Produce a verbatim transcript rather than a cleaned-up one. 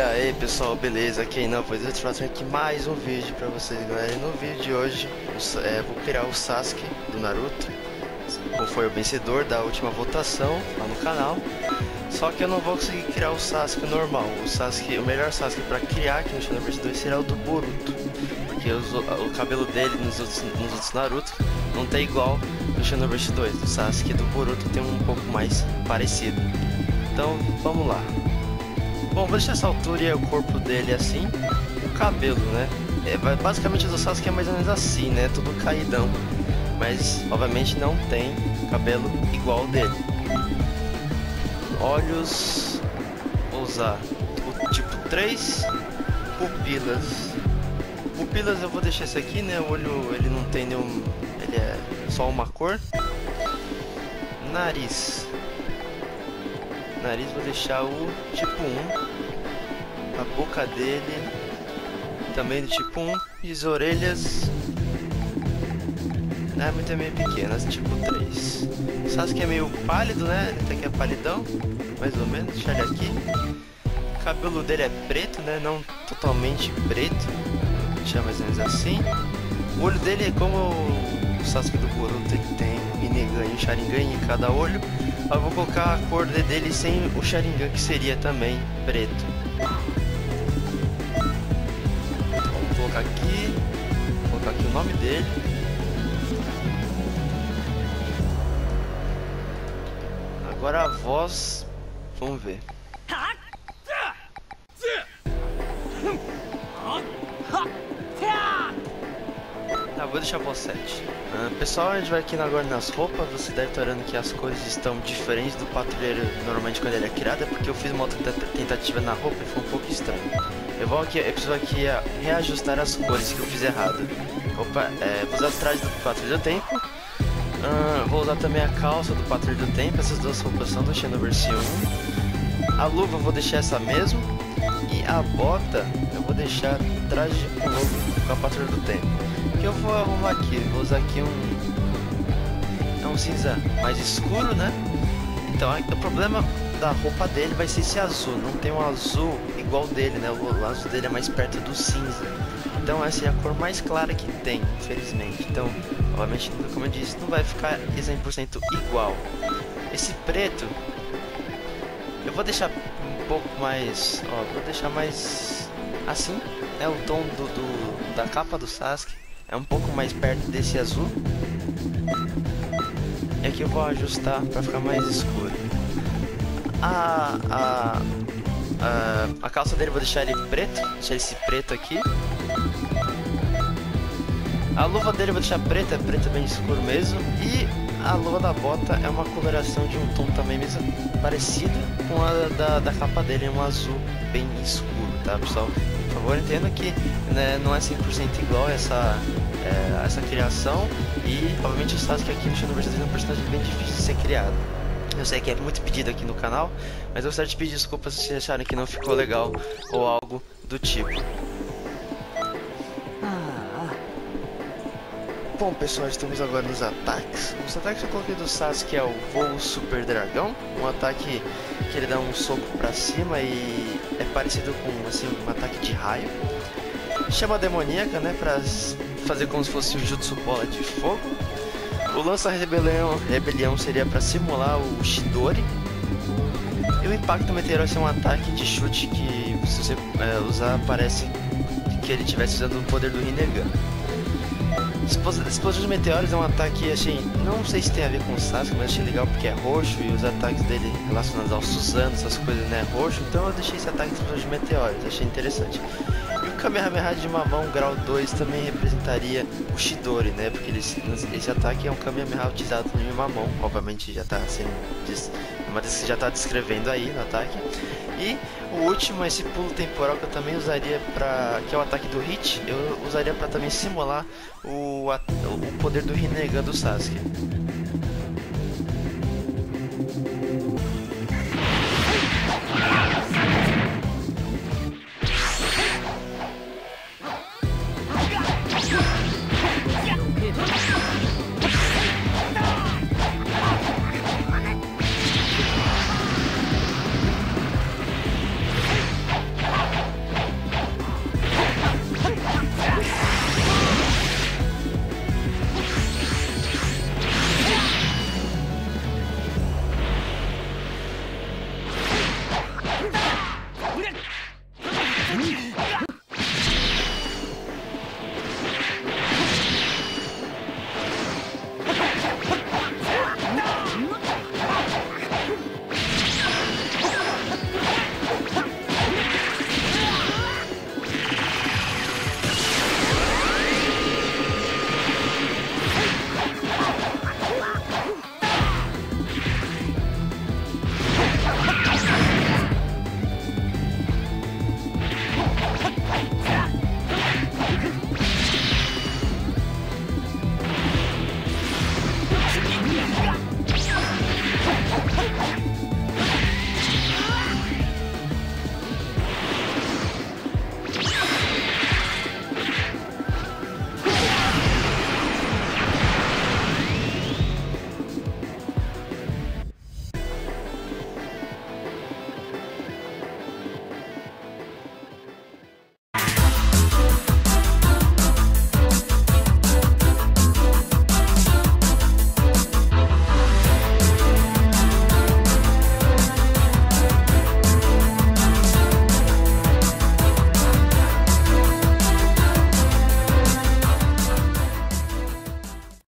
E aí pessoal, beleza? Quem não, pois eu te faço aqui mais um vídeo pra vocês, galera. No vídeo de hoje, eu, é, vou criar o Sasuke do Naruto, como foi o vencedor da última votação lá no canal. Só que eu não vou conseguir criar o Sasuke normal. O Sasuke, o melhor Sasuke pra criar aqui no Xenoverse dois será o do Boruto, porque os, o cabelo dele nos outros, nos outros Naruto não tem igual no Xenoverse dois. O Sasuke do Boruto tem um pouco mais parecido. Então, vamos lá. Bom, vou deixar essa altura e o corpo dele assim, o cabelo, né? É, basicamente o Sasuke é mais ou menos assim, né? Tudo caidão, mas obviamente não tem cabelo igual dele. Olhos, vou usar o tipo três, pupilas. Pupilas eu vou deixar esse aqui, né? O olho, ele não tem nenhum, ele é só uma cor. Nariz. Nariz vou deixar o tipo um, a boca dele também do tipo um, e as orelhas, né, muito é meio pequenas, tipo três. O Sasuke é meio pálido, né, até que é palidão, mais ou menos, deixa ele aqui. O cabelo dele é preto, né, não totalmente preto, deixa mais ou menos assim. O olho dele é como o Sasuke do Boruto, que tem Rinnegan e Sharingan em cada olho. Eu vou colocar a cor dele sem o Sharingan, que seria também preto. Vamos colocar aqui, vou colocar aqui o nome dele. Agora a voz, vamos ver. Ah, vou deixar por sete. Uh, pessoal, a gente vai aqui agora nas roupas. Você deve estar olhando que as cores estão diferentes do patrulheiro normalmente quando ele é criado, é porque eu fiz uma outra tentativa na roupa e foi um pouco estranho. Eu vou aqui, eu preciso aqui uh, reajustar as cores que eu fiz errado. Opa, é, vou usar o traje do patrulheiro do tempo. Uh, vou usar também a calça do patrulheiro do tempo. Essas duas roupas são do Xenoverse um. A luva eu vou deixar essa mesmo. E a bota eu vou deixar traje de novo com a patrulheira do tempo. Que eu vou arrumar aqui, vou usar aqui um, é um cinza mais escuro, né? Então o problema da roupa dele vai ser esse azul, não tem um azul igual dele, né? O azul dele é mais perto do cinza, então essa é a cor mais clara que tem, infelizmente. Então, obviamente, como eu disse, não vai ficar cem por cento igual. Esse preto, eu vou deixar um pouco mais, ó, vou deixar mais assim, é o tom do, do, da capa do Sasuke. É um pouco mais perto desse azul. E aqui eu vou ajustar para ficar mais escuro. A, a, a, a calça dele eu vou deixar ele preto. Deixar esse preto aqui. A luva dele eu vou deixar preta. É preto bem escuro mesmo. E a luva da bota é uma coloração de um tom também mesmo parecido com a da, da capa dele. É um azul bem escuro, tá pessoal? Por favor, entenda que, né, não é cem por cento igual essa, é, essa criação. E, obviamente, o Sasuke aqui no Xenoverse dois é um personagem bem difícil de ser criado. Eu sei que é muito pedido aqui no canal, mas eu gostaria de pedir desculpas se acharem que não ficou legal ou algo do tipo. Bom, pessoal, estamos agora nos ataques. Os ataques que eu coloquei do Sasuke é o Voo Super Dragão, um ataque que ele dá um soco pra cima e é parecido com assim, um ataque de raio. Chama demoníaca, né, pra fazer como se fosse o Jutsu Bola de Fogo. O Lança Rebelião, Rebelião seria pra simular o Chidori. E o Impacto Meteor é um ataque de chute que, se você é, usar, parece que ele estivesse usando o poder do Rinnegan. Explosão de meteoros é um ataque, assim, não sei se tem a ver com o Sasuke, mas achei legal porque é roxo e os ataques dele relacionados ao Susano, essas coisas, né, é roxo, então eu deixei esse ataque de explosão de meteoros, achei interessante. E o Kamehameha de mamão grau dois também representaria o Chidori, né, porque ele, esse ataque é um Kamehameha utilizado no mamão, obviamente já tá assim, mas já tá descrevendo aí no ataque. E o último, esse pulo temporal que eu também usaria para, que é o ataque do Hit, eu usaria para também simular o, o poder do Rinnegan do Sasuke.